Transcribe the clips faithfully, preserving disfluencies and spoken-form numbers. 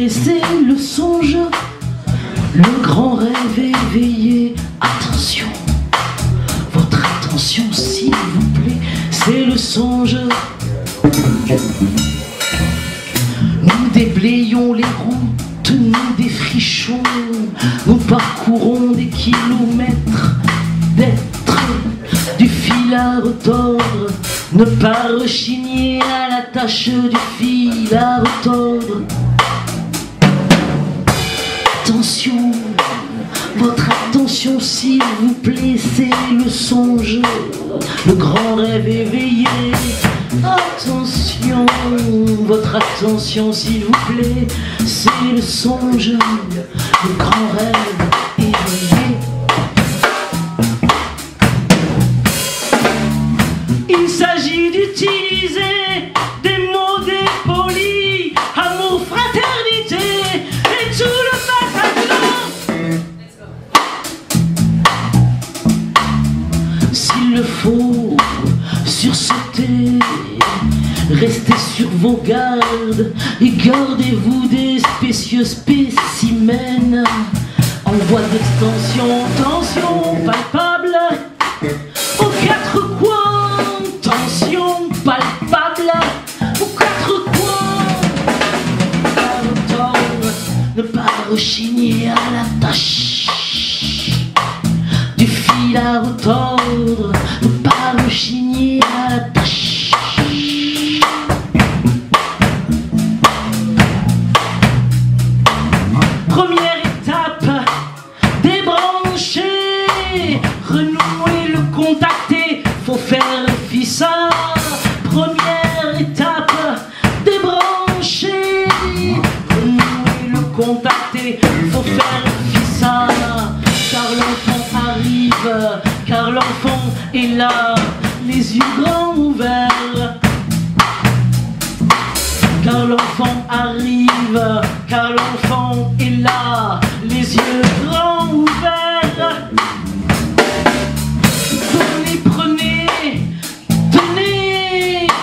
mais c'est le songe, le grand rêve éveillé. Attention, votre attention s'il vous plaît, c'est le songe. Nous déblayons les routes, nous défrichons, nous parcourons des kilomètres d'êtres, du fil à retordre, ne pas rechigner à la tâche du fil à retordre. Attention, votre attention s'il vous plaît, c'est le songe, le grand rêve éveillé. Attention, votre attention s'il vous plaît, c'est le songe, le grand rêve éveillé. Il s'agit d'utiliser des mots dépolis, amour, fraternité et tout le pataplan. S'il le faut, sursauter, restez sur vos gardes et gardez-vous des spécieux spécimens en voie d'extension, tension palpable aux quatre coins, tension palpable aux quatre coins. Ne pas rechigner à la tâche du fil à retordre, ne pas rechigner à la tâche. Première étape, débrancher, renouer le contacter, faut faire le fissard, car l'enfant arrive, car l'enfant est là, les yeux grands ouverts. Car l'enfant arrive, car l'enfant est là, les yeux grands ouverts. En passant de l'air,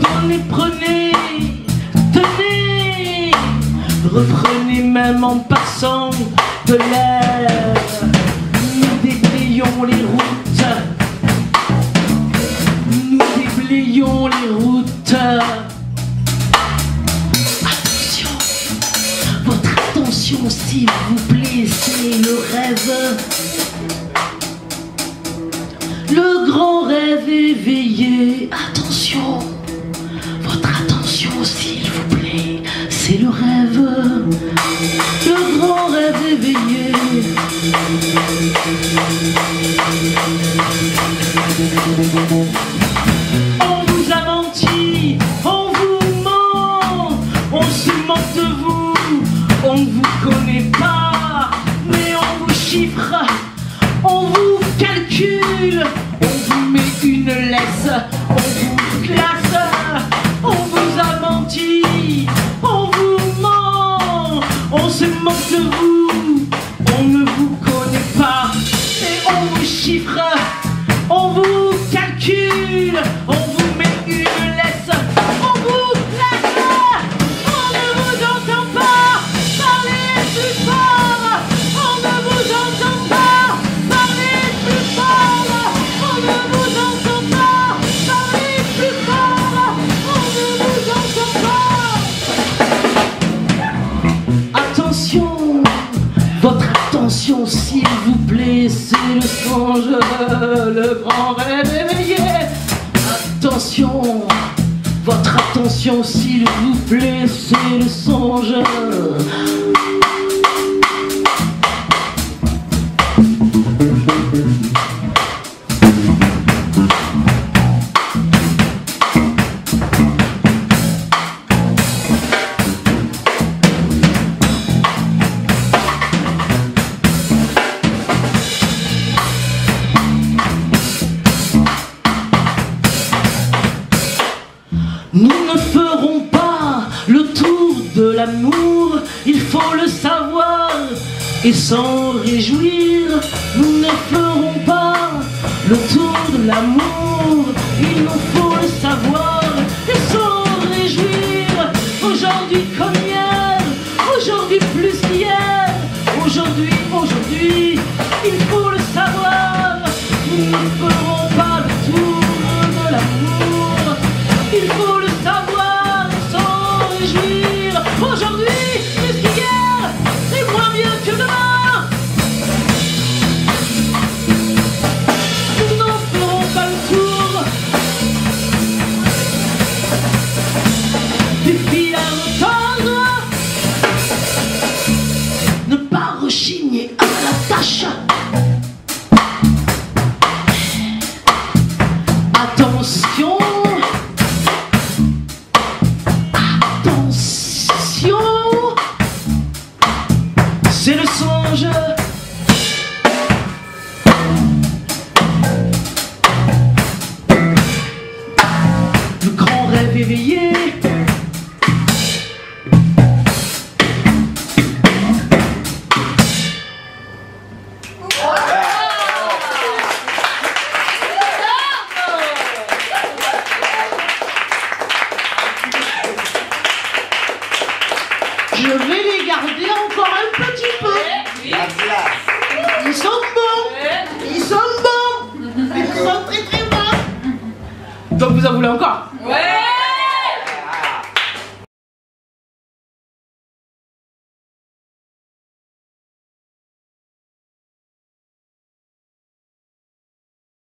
donnez, prenez, tenez, reprenez même en passant de l'air. Nous déblayons les routes, nous déblayons les routes. Attention, votre attention s'il vous plaît, c'est le rêve, le grand rêve éveillé. Attention, votre attention s'il vous plaît, c'est le rêve, le grand rêve éveillé. On vous a menti, on vous ment, on se moque de vous, on ne vous connaît pas, mais on vous chiffre, on vous calcule, on vous met une laisse, on vous classe, on vous a menti, on vous ment, on se moque de vous, on ne vous connaît pas, et on vous chiffre, on vous calcule, on vous met une laisse, on vous classe, on ne vous entend pas, parlez plus fort, on ne vous entend pas. Votre attention s'il vous plaît, c'est le songe, le grand rêve éveillé. Attention, votre attention s'il vous plaît, c'est le songe. Nous ne ferons pas le tour de l'amour, il faut le savoir et s'en réjouir. Nous ne ferons pas le tour de l'amour, il nous faut le savoir plus qu'hier. Aujourd'hui, aujourd'hui, il faut le savoir, nous ne ferons pas le tour de l'amour. Il faut le savoir, s'en réjouir. Aujourd'hui, plus qu'hier, c'est moins bien que demain. Nous n'en ferons pas le tour. Depuis la retendre, ne pas rechigner à la tâche. Attention, attention, c'est le songe. Le grand rêve éveillé, je vais les garder encore un petit peu. Ils sont bons. Ils sont bons. Ils sont très très bons. Donc vous en voulez encore? Ouais.